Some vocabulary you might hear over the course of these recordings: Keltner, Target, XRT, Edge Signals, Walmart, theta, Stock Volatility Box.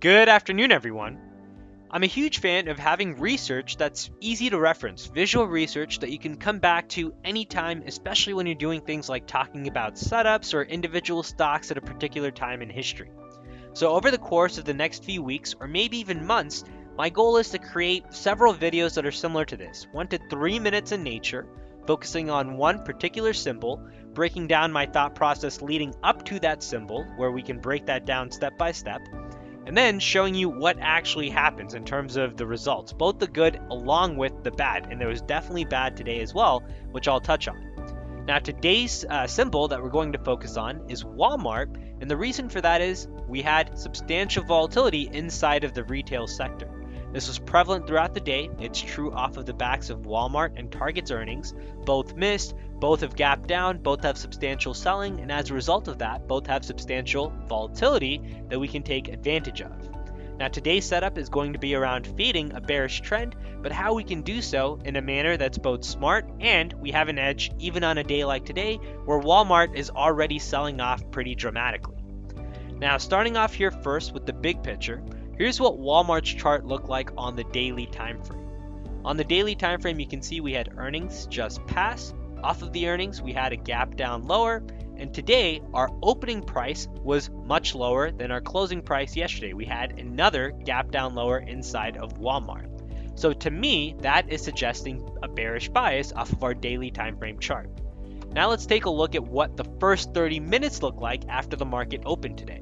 Good afternoon, everyone. I'm a huge fan of having research that's easy to reference, visual research that you can come back to anytime, especially when you're doing things like talking about setups or individual stocks at a particular time in history. So over the course of the next few weeks, or maybe even months, my goal is to create several videos that are similar to this, 1 to 3 minutes in nature, focusing on one particular symbol, breaking down my thought process leading up to that symbol, where we can break that down step by step, and then showing you what actually happens in terms of the results, both the good along with the bad. And there was definitely bad today as well, which I'll touch on. Now, today's symbol that we're going to focus on is Walmart. And the reason for that is we had substantial volatility inside of the retail sector. This was prevalent throughout the day. It's true off of the backs of Walmart and Target's earnings. Both missed, both have gapped down, both have substantial selling, and as a result of that, both have substantial volatility that we can take advantage of. Now, today's setup is going to be around fading a bearish trend, but how we can do so in a manner that's both smart and we have an edge even on a day like today where Walmart is already selling off pretty dramatically. Now, starting off here first with the big picture, here's what Walmart's chart looked like on the daily time frame. On the daily time frame, you can see we had earnings just pass. Off of the earnings, we had a gap down lower, and today our opening price was much lower than our closing price yesterday. We had another gap down lower inside of Walmart. So to me, that is suggesting a bearish bias off of our daily time frame chart. Now let's take a look at what the first 30 minutes look like after the market opened today.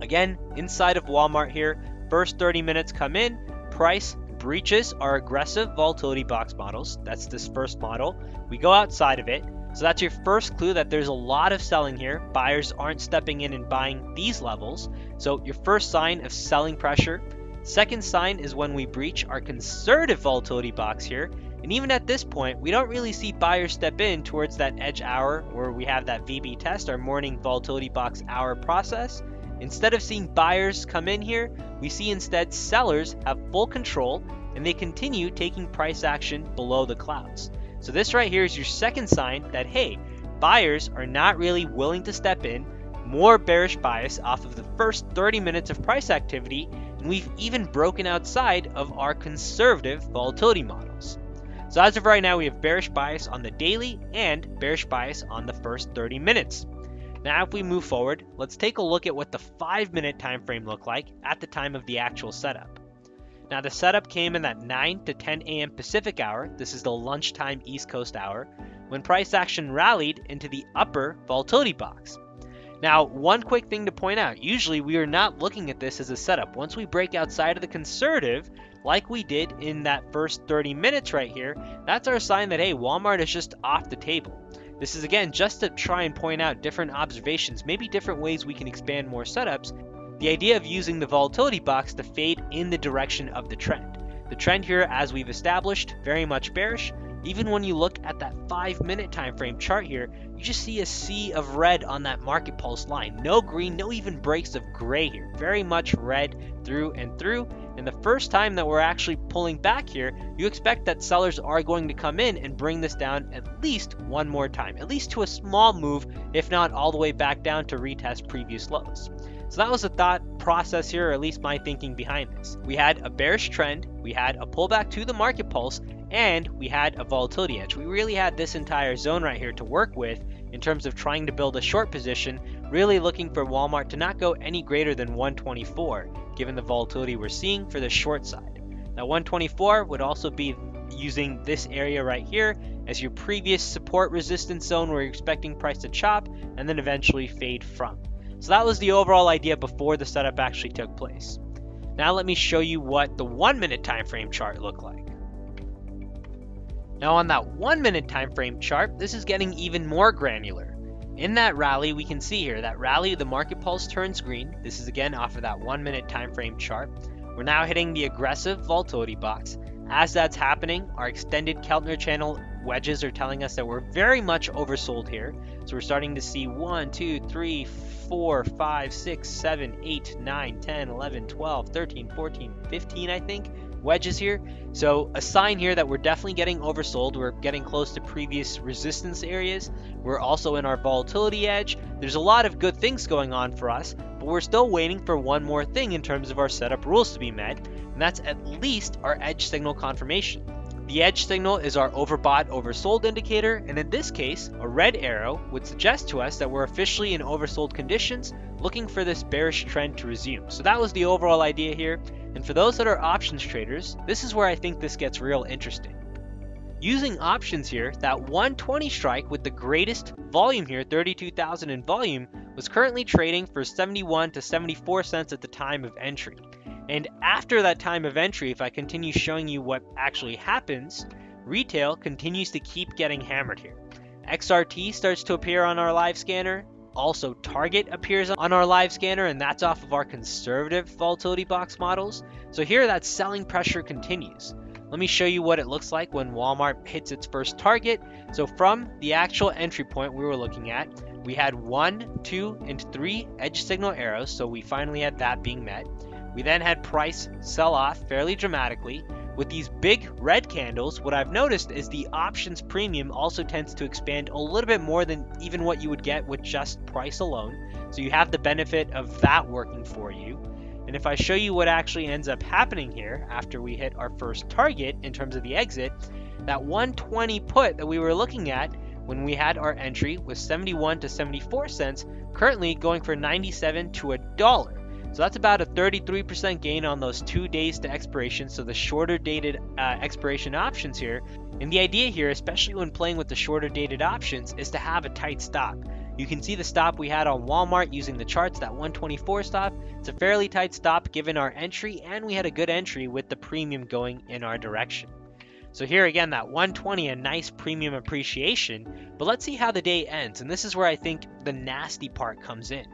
Again, inside of Walmart here, first 30 minutes come in, price breaches our aggressive volatility box models. That's this first model. We go outside of it. So that's your first clue that there's a lot of selling here. Buyers aren't stepping in and buying these levels. So your first sign of selling pressure. Second sign is when we breach our conservative volatility box here. And even at this point, we don't really see buyers step in towards that edge hour where we have that VB test, our morning volatility box hour process. Instead of seeing buyers come in here, we see instead sellers have full control and they continue taking price action below the clouds. So this right here is your second sign that, hey, buyers are not really willing to step in, more bearish bias off of the first 30 minutes of price activity, and we've even broken outside of our conservative volatility models. So as of right now, we have bearish bias on the daily and bearish bias on the first 30 minutes. Now, if we move forward, let's take a look at what the 5-minute time frame looked like at the time of the actual setup. Now, the setup came in that 9 to 10 a.m. Pacific hour. This is the lunchtime East Coast hour when price action rallied into the upper volatility box. Now, one quick thing to point out, usually we are not looking at this as a setup. Once we break outside of the conservative, like we did in that first 30 minutes right here, that's our sign that, hey, Walmart is just off the table. This is, again, just to try and point out different observations, maybe different ways we can expand more setups. The idea of using the volatility box to fade in the direction of the trend. The trend here, as we've established, very much bearish. Even when you look at that 5-minute time frame chart here, you just see a sea of red on that market pulse line. No green, no even breaks of gray here. Very much red through and through. And the first time that we're actually pulling back here, you expect that sellers are going to come in and bring this down at least one more time, at least to a small move, if not all the way back down to retest previous lows. So that was the thought process here, or at least my thinking behind this. We had a bearish trend, we had a pullback to the market pulse, and we had a volatility edge. We really had this entire zone right here to work with in terms of trying to build a short position, really looking for Walmart to not go any greater than 124, given the volatility we're seeing for the short side. Now, 124 would also be using this area right here as your previous support resistance zone where you're expecting price to chop and then eventually fade from. So that was the overall idea before the setup actually took place. Now let me show you what the 1-minute time frame chart looked like. Now on that 1-minute time frame chart, this is getting even more granular. In that rally, we can see here, that rally, the market pulse turns green. This is again off of that 1-minute time frame chart. We're now hitting the aggressive volatility box. As that's happening, our extended Keltner channel wedges are telling us that we're very much oversold here. So we're starting to see 1, 2, 3, 4, 5, 6, 7, 8, 9, 10, 11, 12, 13, 14, 15, I think. Wedges here. So a sign here that we're definitely getting oversold. We're getting close to previous resistance areas. We're also in our volatility edge. There's a lot of good things going on for us, but we're still waiting for one more thing in terms of our setup rules to be met, and that's at least our edge signal confirmation. The edge signal is our overbought, oversold indicator, and in this case, a red arrow would suggest to us that we're officially in oversold conditions, looking for this bearish trend to resume. So that was the overall idea here, and for those that are options traders, this is where I think this gets real interesting. Using options here, that 120 strike with the greatest volume here, 32,000 in volume, was currently trading for 71 to 74 cents at the time of entry. And after that time of entry, if I continue showing you what actually happens, retail continues to keep getting hammered here. XRT starts to appear on our live scanner. Also, Target appears on our live scanner, and that's off of our conservative volatility box models. So here that selling pressure continues. Let me show you what it looks like when Walmart hits its first target. So from the actual entry point we were looking at, we had 1, 2, and 3 edge signal arrows. So we finally had that being met. We then had price sell off fairly dramatically. With these big red candles, what I've noticed is the options premium also tends to expand a little bit more than even what you would get with just price alone. So you have the benefit of that working for you. And if I show you what actually ends up happening here after we hit our first target in terms of the exit, that 120 put that we were looking at when we had our entry was 71 to 74 cents, currently going for 97 to $1. So that's about a 33% gain on those 2 days to expiration, so the shorter dated expiration options here. And the idea here, especially when playing with the shorter dated options, is to have a tight stop. You can see the stop we had on Walmart using the charts, that 124 stop. It's a fairly tight stop given our entry, and we had a good entry with the premium going in our direction. So here again, that 120, a nice premium appreciation, but let's see how the day ends. And this is where I think the nasty part comes in.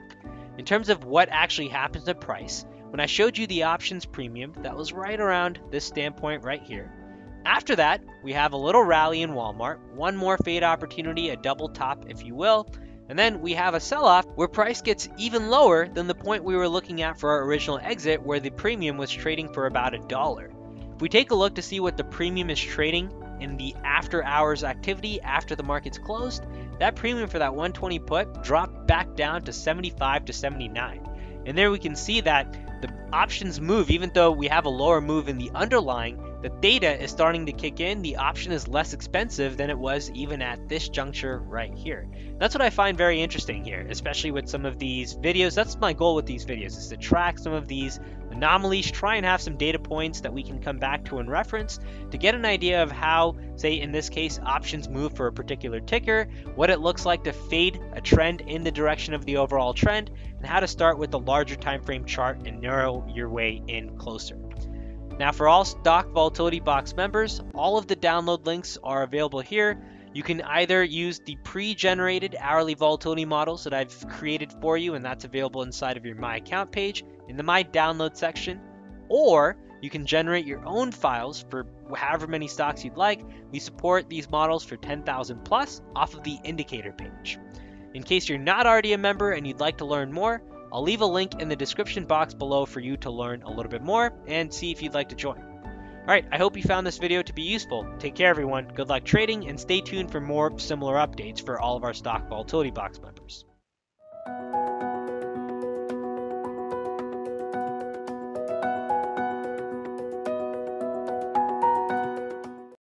In terms of what actually happens to price, when I showed you the options premium, that was right around this standpoint right here. After that, we have a little rally in Walmart, one more fade opportunity, a double top, if you will, and then we have a sell-off where price gets even lower than the point we were looking at for our original exit, where the premium was trading for about $1. If we take a look to see what the premium is trading in the after-hours activity after the market's closed, that premium for that 120 put dropped back down to 75 to 79. And there we can see that the options move, even though we have a lower move in the underlying, the theta is starting to kick in. The option is less expensive than it was even at this juncture right here. That's what I find very interesting here, especially with some of these videos. That's my goal with these videos, is to track some of these anomalies, try and have some data points that we can come back to and reference to get an idea of how, say in this case, options move for a particular ticker, what it looks like to fade a trend in the direction of the overall trend, and how to start with the larger time frame chart and narrow your way in closer. Now for all Stock Volatility Box members, all of the download links are available here. You can either use the pre-generated hourly volatility models that I've created for you, and that's available inside of your My Account page in the My Download section, or you can generate your own files for however many stocks you'd like. We support these models for 10,000 plus off of the indicator page. In case you're not already a member and you'd like to learn more, I'll leave a link in the description box below for you to learn a little bit more and see if you'd like to join. All right, I hope you found this video to be useful. Take care, everyone. Good luck trading, and stay tuned for more similar updates for all of our Stock Volatility Box members.